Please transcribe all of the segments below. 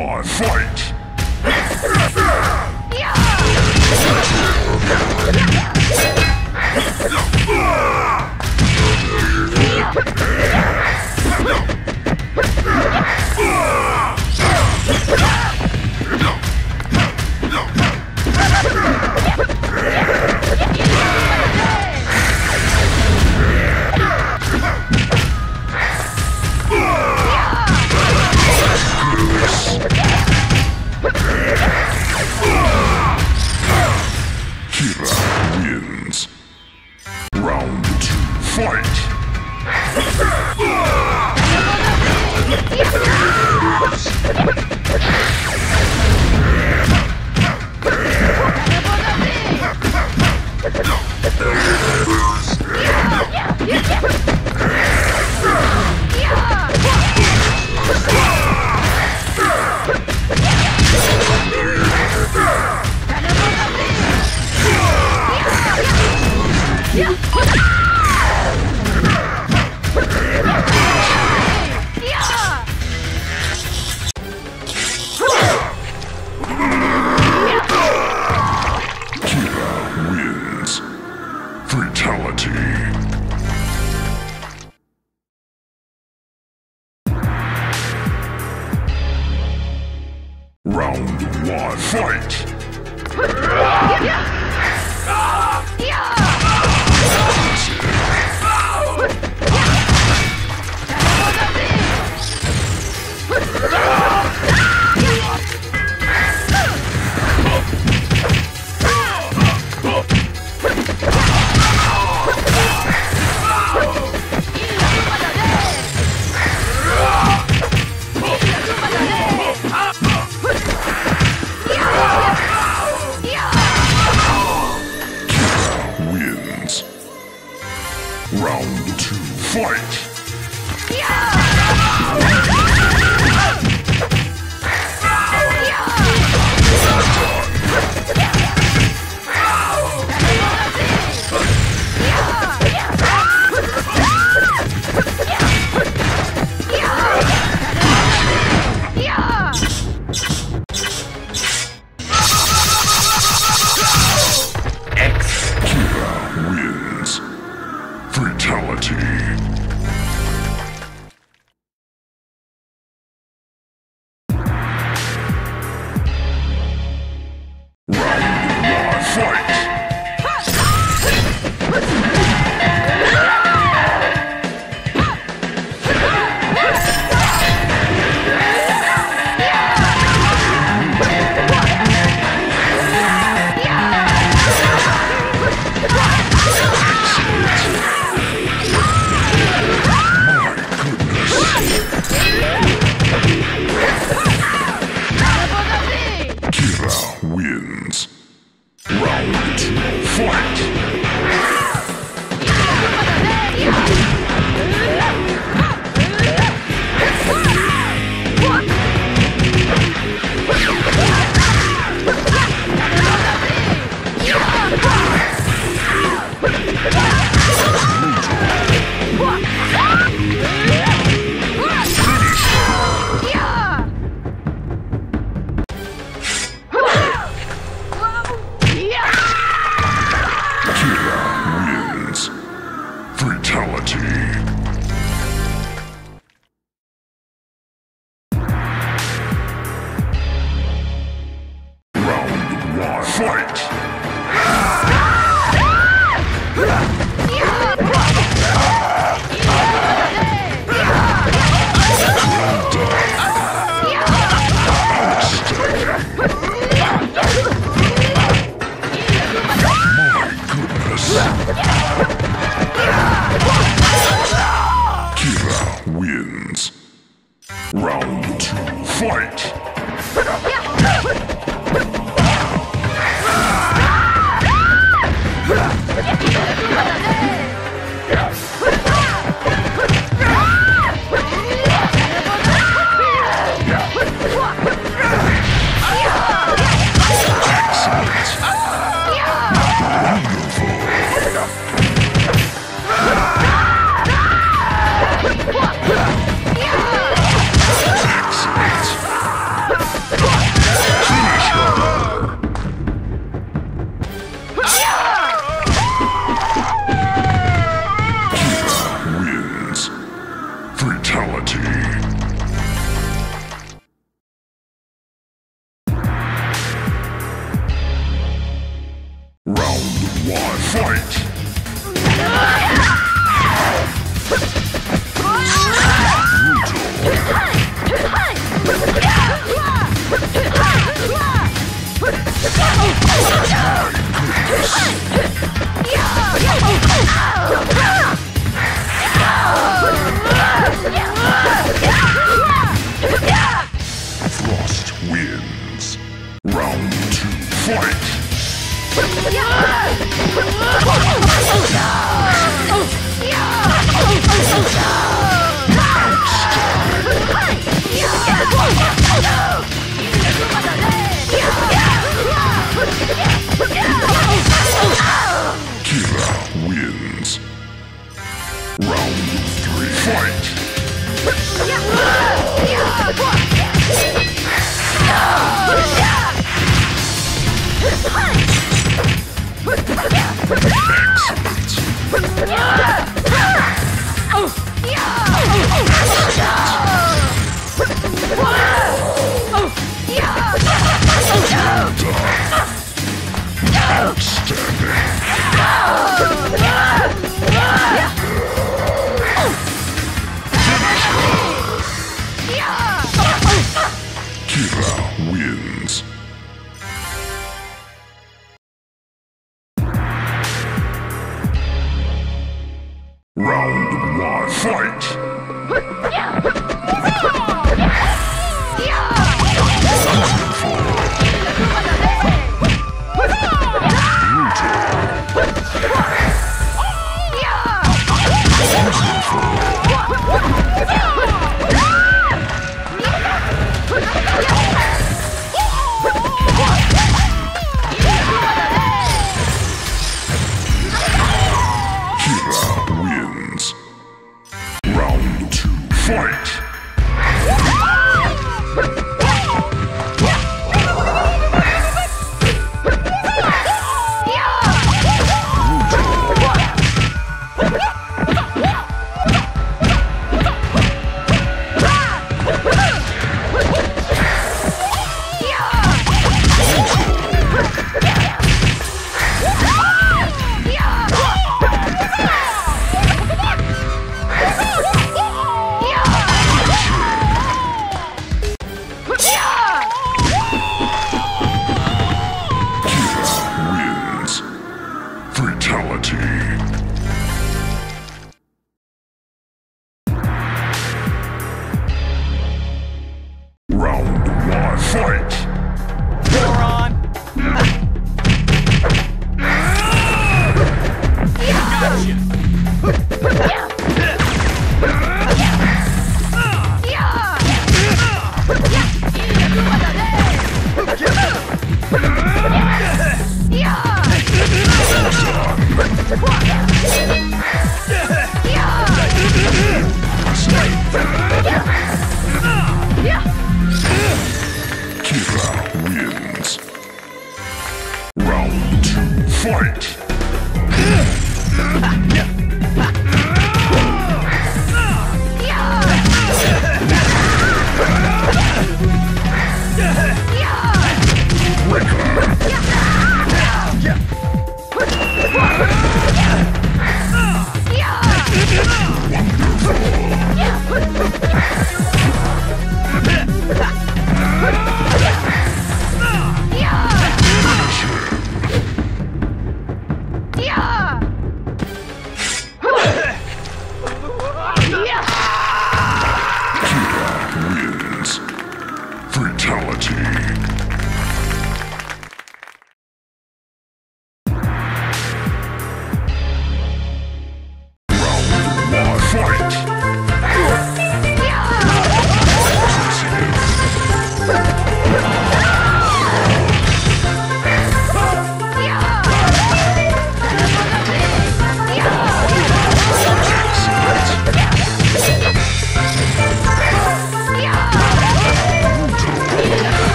one, fight! Round one, fight!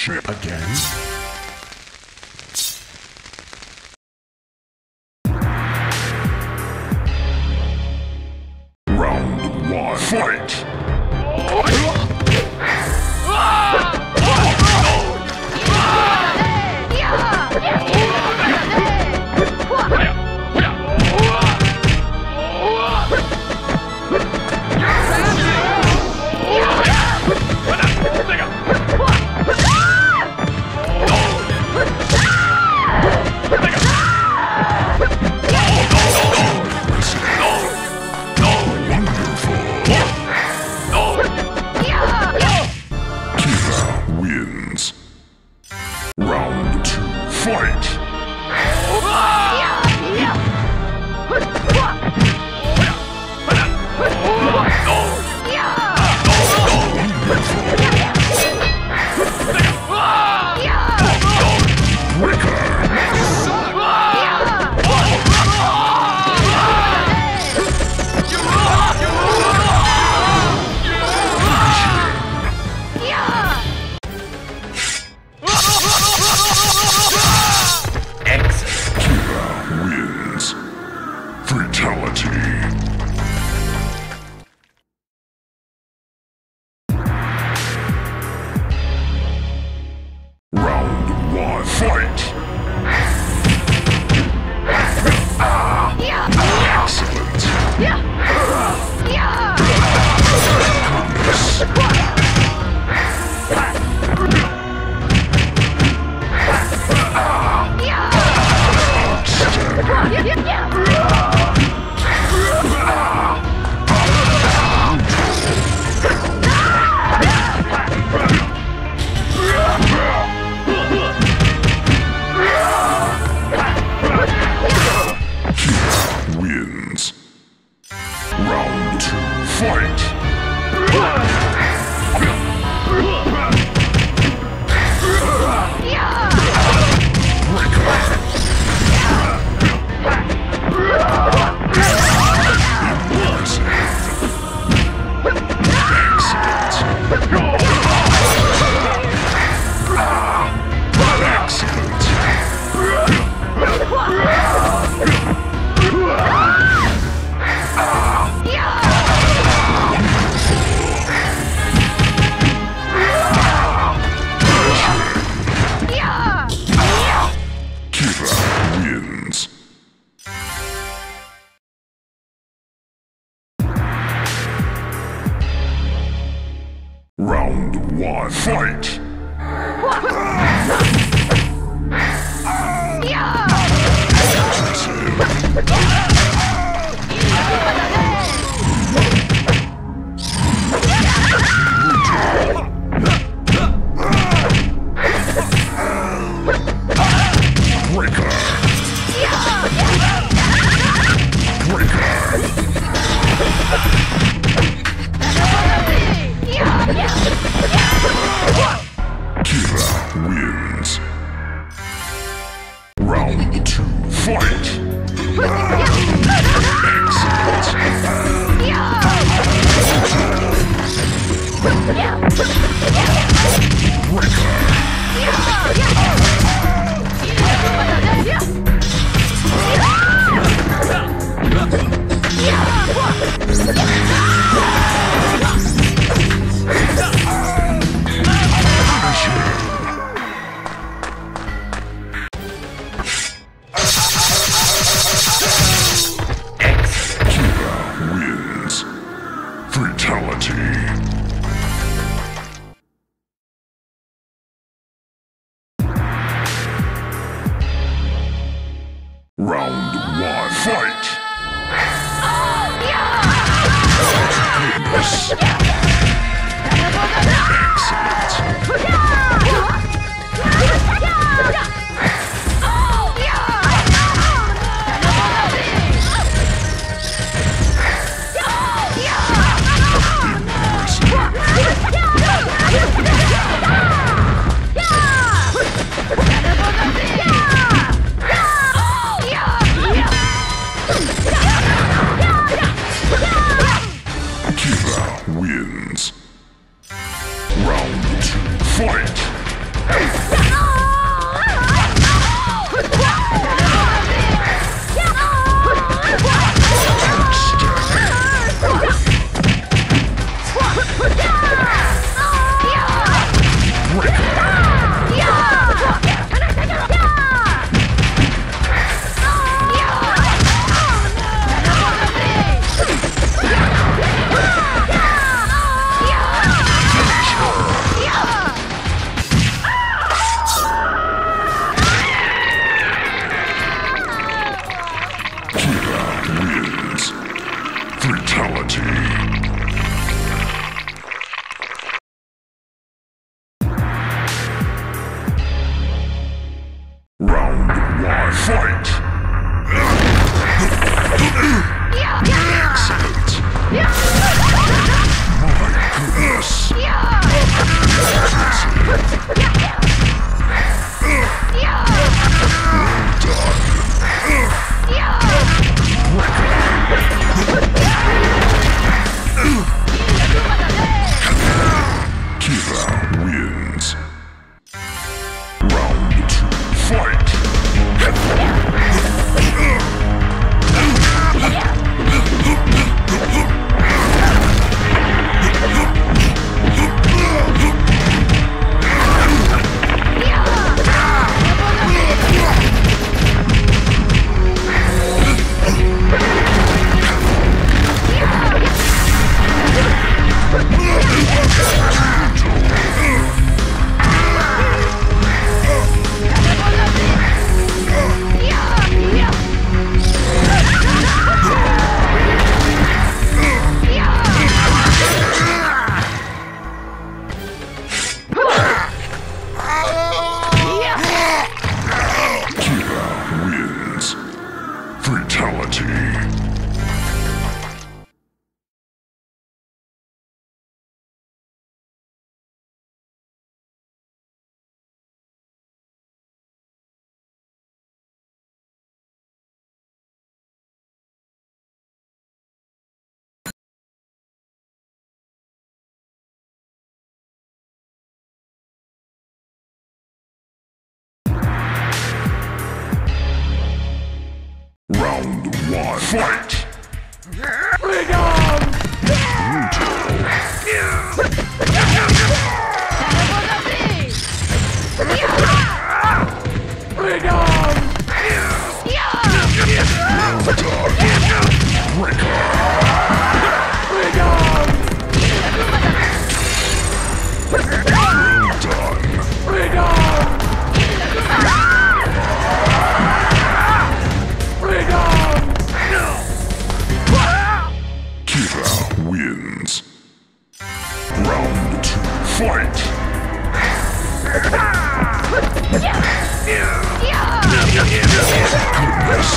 shit again? Round one, fight! Fatality. Round one. Fight! Bring on! Brutal. Bring on! Wins. Round two. Fight! Oh, goodness!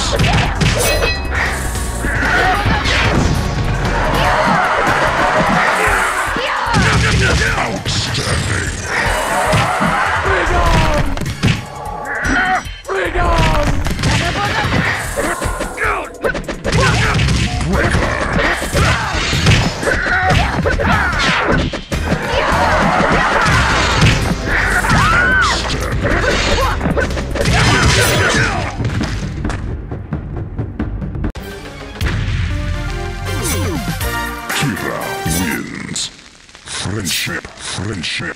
Friendship.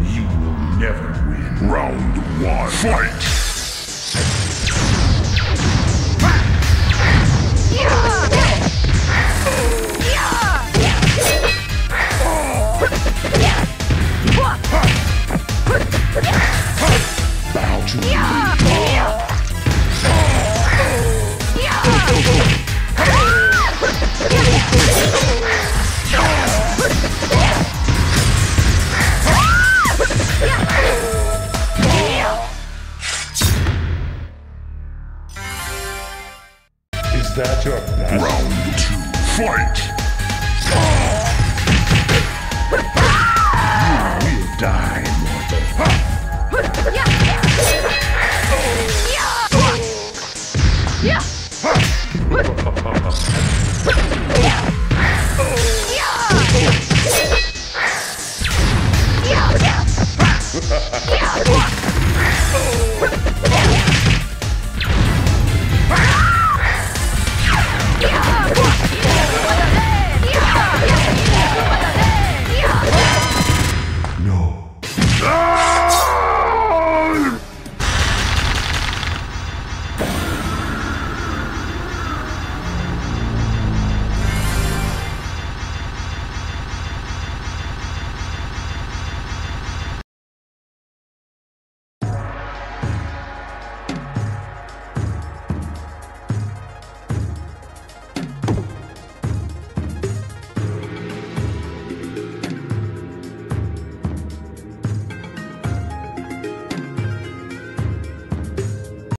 You will never win. Round one. Fight! That's your best. Round two. Fight! You will die.